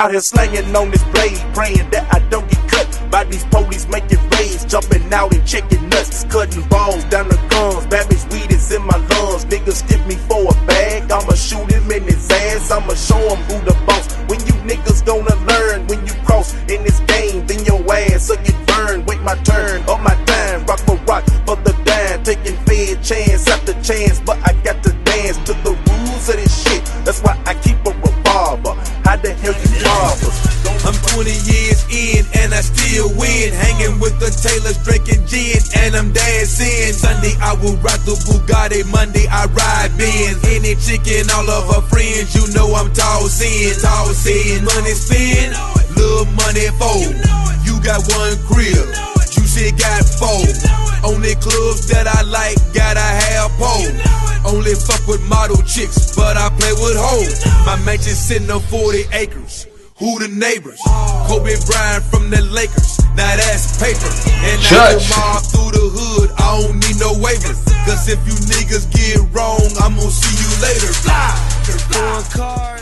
out here slanging on this blade, praying that I don't get cut by these police making raids, jumping out and checking nuts, cutting balls down the guns. Babbage weed is in my lungs. Niggas skip me for a bag, I'ma shoot him in his ass. I'ma show him who the boss. When you niggas gonna learn, when you cross in this game, then your ass'll get burned. Wait my turn, on my dime, rock for rock for the dime, taking fair chance after chance, but I got to dance to the rules of this shit. That's why I keep a revolver. How the hell you robbers? I'm 20 years in and I still win. Hanging with the Taylors, drinking gin, and I'm dancing. Sunday I will rock the Bugatti, Monday I ride Benz. Any chick and all of her friends, you know I'm tossing. Money spin, little money fold. You got one crib, you shit got four. Only clubs that I like, gotta have pole. Only fuck with model chicks, but I play with hoes. My mansion sitting on 40 acres. Who the neighbors? Kobe Bryant from the Lakers. Now that's paper. And I go mob through the hood. I don't need no waivers. Cause if you niggas get wrong, I'm gonna see you later. Fly.